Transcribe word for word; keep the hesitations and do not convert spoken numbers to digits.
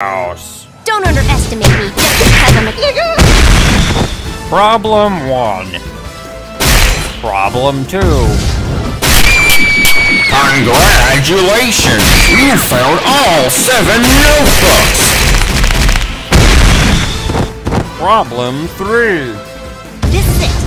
House. Don't underestimate me just because I'm a Problem one. Problem two. Congratulations! You found all seven notebooks! Problem three. This is it.